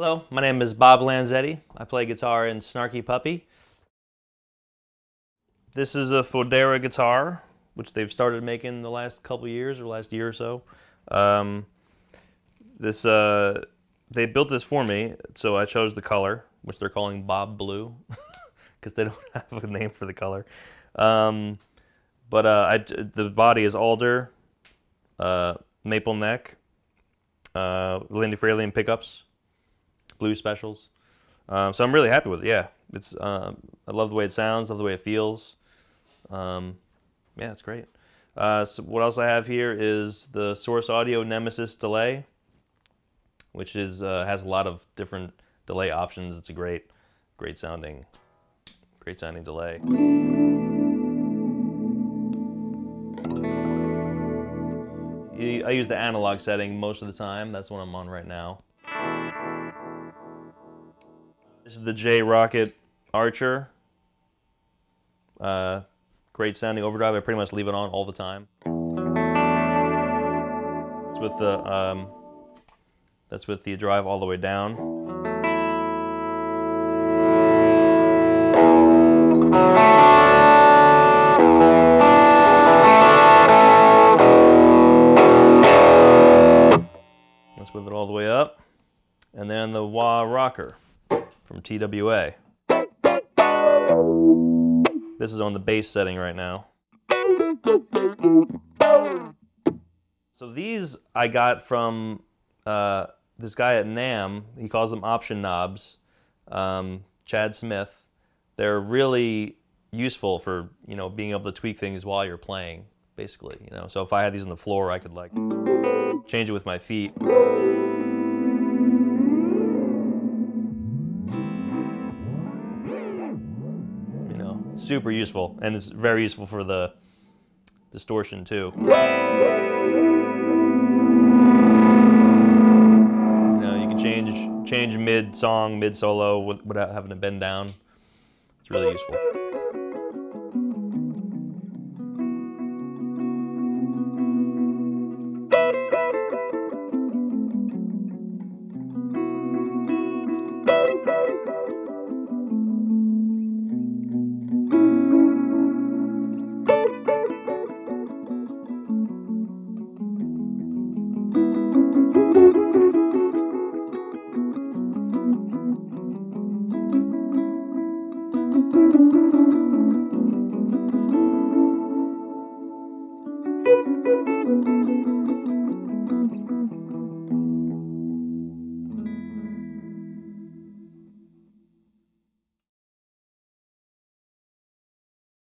Hello, my name is Bob Lanzetti. I play guitar in Snarky Puppy. This is a Fodera guitar, which they've started making the last couple years, or last year or so. They built this for me, so I chose the color, which they're calling Bob Blue, because they don't have a name for the color. The body is alder, maple neck, Lindy Fralin pickups, Blue specials. So I'm really happy with it. Yeah, it's I love the way it sounds, love the way it feels. Yeah, it's great. So what else I have here is the Source Audio Nemesis Delay, which is has a lot of different delay options. It's a great sounding delay. I use the analog setting most of the time. That's what I'm on right now. This is the J Rocket Archer. Great sounding overdrive. I pretty much leave it on all the time. It's with the that's with the drive all the way down. That's with it all the way up, and then the Wah Rocker from TWA. This is on the bass setting right now. So these I got from this guy at NAMM. He calls them option knobs. Chad Smith. They're really useful for, you know, being able to tweak things while you're playing, basically. You know, so if I had these on the floor, I could like change it with my feet. Super useful, and it's very useful for the distortion too. You know, you can change mid song, mid solo without having to bend down. It's really useful.